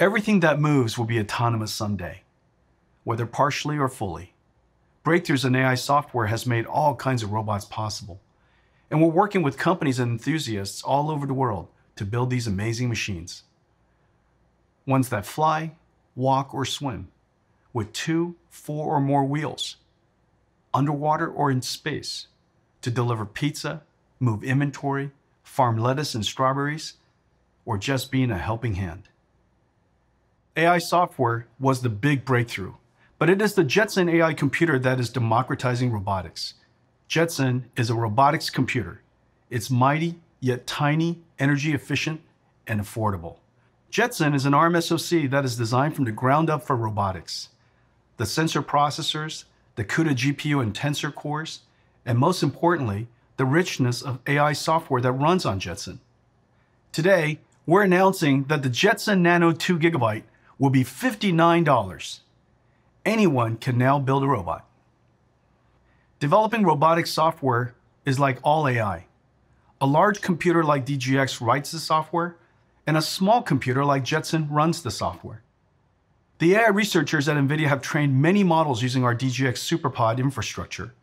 Everything that moves will be autonomous someday, whether partially or fully. Breakthroughs in AI software has made all kinds of robots possible, and we're working with companies and enthusiasts all over the world to build these amazing machines. Ones that fly, walk, or swim, with 2, 4, or more wheels, underwater or in space, to deliver pizza, move inventory, farm lettuce and strawberries, or just being a helping hand. AI software was the big breakthrough, but it is the Jetson AI computer that is democratizing robotics. Jetson is a robotics computer. It's mighty, yet tiny, energy efficient, and affordable. Jetson is an ARM SoC that is designed from the ground up for robotics. The sensor processors, the CUDA GPU and tensor cores, and most importantly, the richness of AI software that runs on Jetson. Today, we're announcing that the Jetson Nano 2GB will be $59. Anyone can now build a robot. Developing robotic software is like all AI. A large computer like DGX writes the software, and a small computer like Jetson runs the software. The AI researchers at NVIDIA have trained many models using our DGX SuperPOD infrastructure,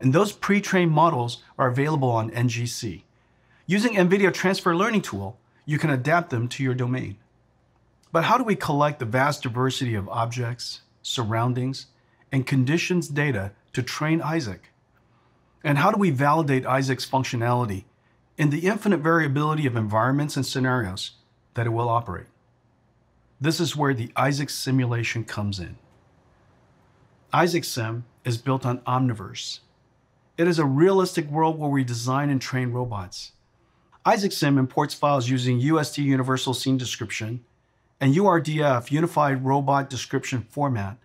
and those pre-trained models are available on NGC. Using NVIDIA Transfer Learning Tool, you can adapt them to your domain. But how do we collect the vast diversity of objects, surroundings, and conditions data to train Isaac? And how do we validate Isaac's functionality in the infinite variability of environments and scenarios that it will operate? This is where the Isaac simulation comes in. Isaac Sim is built on Omniverse. It is a realistic world where we design and train robots. Isaac Sim imports files using USD Universal Scene Description and URDF Unified Robot Description Format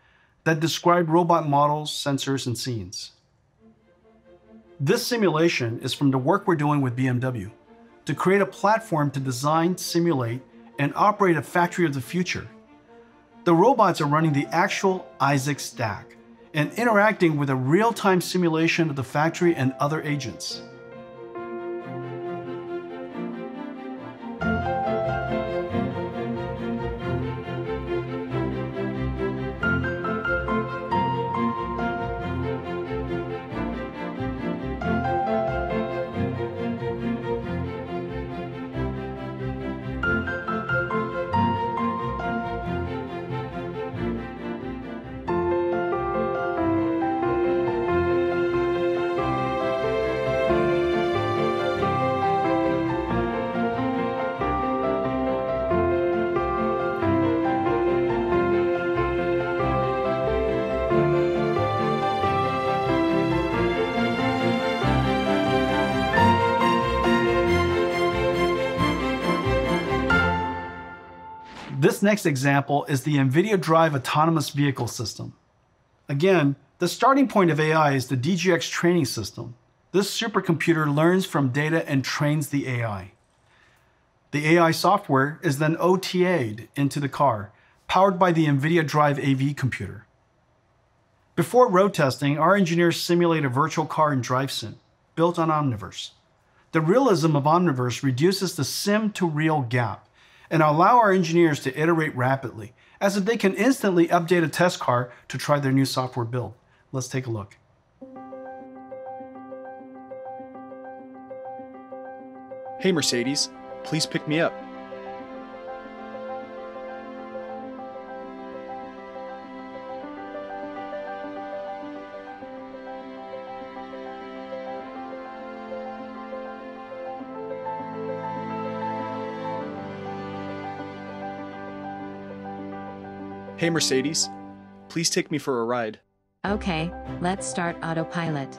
that describe robot models, sensors, and scenes. This simulation is from the work we're doing with BMW to create a platform to design, simulate, and operate a factory of the future. The robots are running the actual Isaac stack and interacting with a real-time simulation of the factory and other agents. This next example is the NVIDIA DRIVE autonomous vehicle system. Again, the starting point of AI is the DGX training system. This supercomputer learns from data and trains the AI. The AI software is then OTA'd into the car, powered by the NVIDIA DRIVE AV computer. Before road testing, our engineers simulate a virtual car in DriveSim, built on Omniverse. The realism of Omniverse reduces the sim-to-real gap, and allow our engineers to iterate rapidly, as if they can instantly update a test car to try their new software build. Let's take a look. Hey Mercedes, please pick me up. Hey Mercedes, please take me for a ride. Okay, let's start autopilot.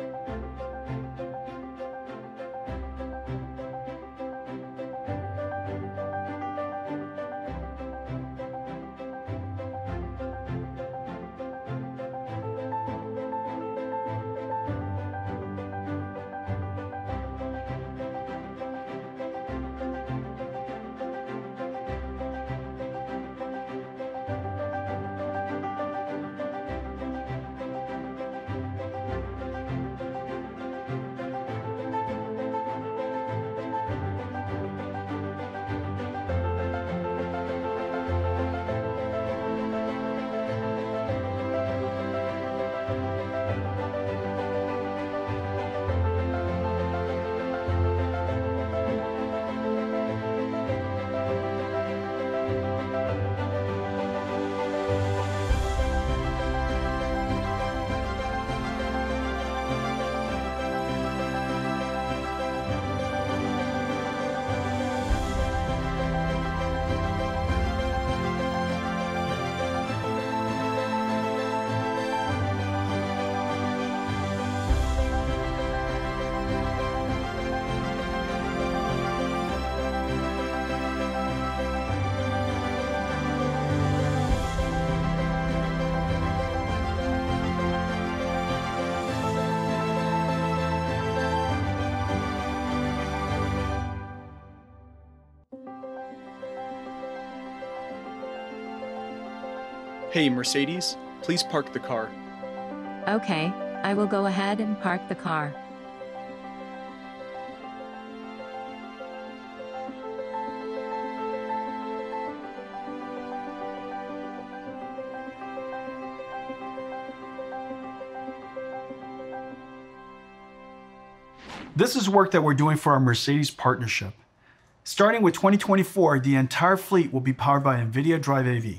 Hey, Mercedes, please park the car. Okay, I will go ahead and park the car. This is work that we're doing for our Mercedes partnership. Starting with 2024, the entire fleet will be powered by NVIDIA DRIVE AV.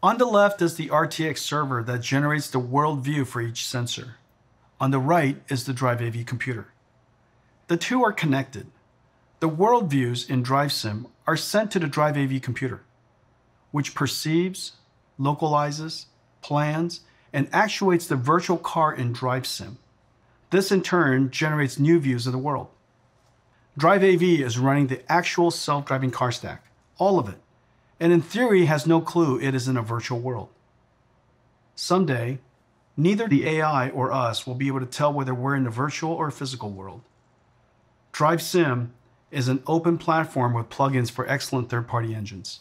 On the left is the RTX server that generates the world view for each sensor. On the right is the DRIVE AV computer. The two are connected. The world views in DriveSim are sent to the DRIVE AV computer, which perceives, localizes, plans, and actuates the virtual car in DriveSim. This in turn generates new views of the world. Drive AV is running the actual self-driving car stack, all of it, and in theory has no clue it is in a virtual world. Someday, neither the AI or us will be able to tell whether we're in a virtual or physical world. DriveSim is an open platform with plugins for excellent third-party engines.